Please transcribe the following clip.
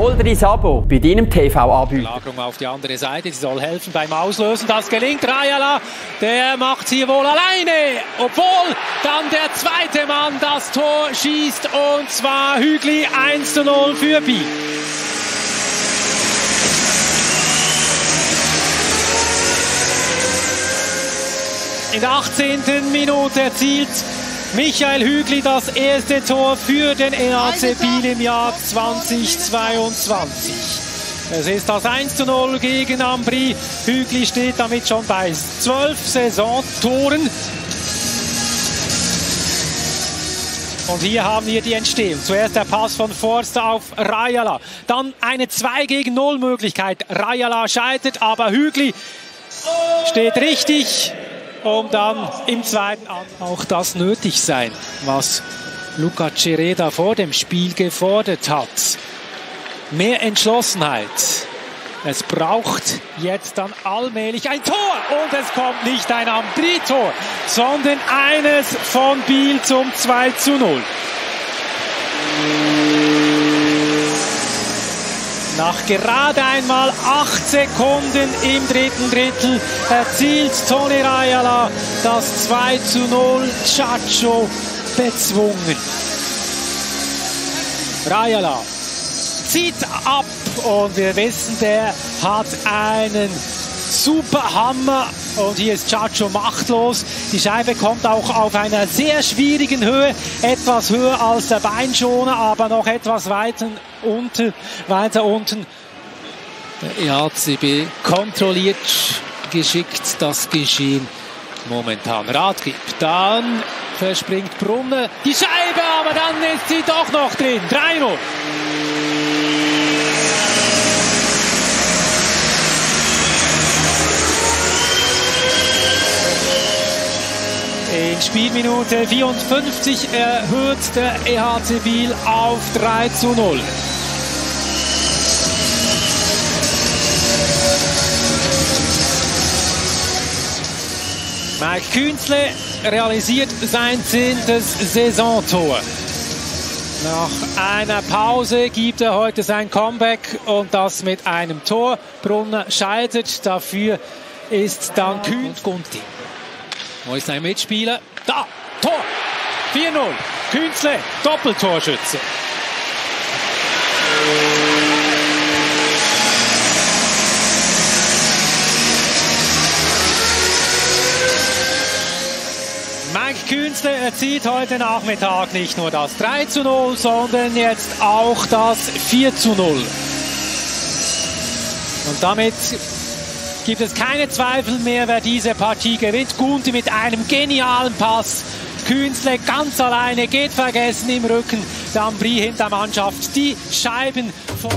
Hol dir dein Abo bei deinem TV-Anbieter. Lagerung auf die andere Seite, sie soll helfen beim Auslösen. Das gelingt Rajala, der macht hier wohl alleine. Obwohl dann der zweite Mann das Tor schießt, und zwar Hügli, 1:0 für Biel. In der 18. Minute erzielt Michael Hügli das erste Tor für den EHC Biel im Jahr 2022. Es ist das 1:0 gegen Ambrì. Hügli steht damit schon bei 12 Saisontoren. Und hier haben wir die Entstehung. Zuerst der Pass von Forster auf Rajala. Dann eine 2-gegen-0 Möglichkeit. Rajala scheitert, aber Hügli steht richtig, um dann im zweiten Angriff auch das nötig sein, was Luca Cereda vor dem Spiel gefordert hat. Mehr Entschlossenheit. Es braucht jetzt dann allmählich ein Tor. Und es kommt nicht ein Ambrì-Tor, sondern eines von Biel zum 2:0. Nach gerade einmal 8 Sekunden im dritten Drittel erzielt Toni Rajala das 2:0. Ciaccio bezwungen. Rajala zieht ab und wir wissen, der hat einen super Hammer. Und hier ist Ciaccio machtlos. Die Scheibe kommt auch auf einer sehr schwierigen Höhe. Etwas höher als der Beinschoner, aber noch etwas weiter unten. Der EHCB kontrolliert geschickt das Geschehen momentan. Rat gibt. Dann verspringt Brunner die Scheibe, aber dann ist sie doch noch drin. 3:0. In Spielminute 54 erhöht der EHC Biel auf 3:0. Mike Künzle realisiert sein 10. Saisontor. Nach einer Pause gibt er heute sein Comeback und das mit einem Tor. Brunner scheitert, dafür ist dann Gunti. Wo ist sein Mitspieler? Da! Tor! 4:0. Künzle, Doppeltorschütze. Mike Künzle erzielt heute Nachmittag nicht nur das 3:0, sondern jetzt auch das 4:0. Und damit gibt es keine Zweifel mehr, wer diese Partie gewinnt. Gunti mit einem genialen Pass. Künzle ganz alleine, geht vergessen im Rücken. Ambrì hinter Mannschaft. Die Scheiben von...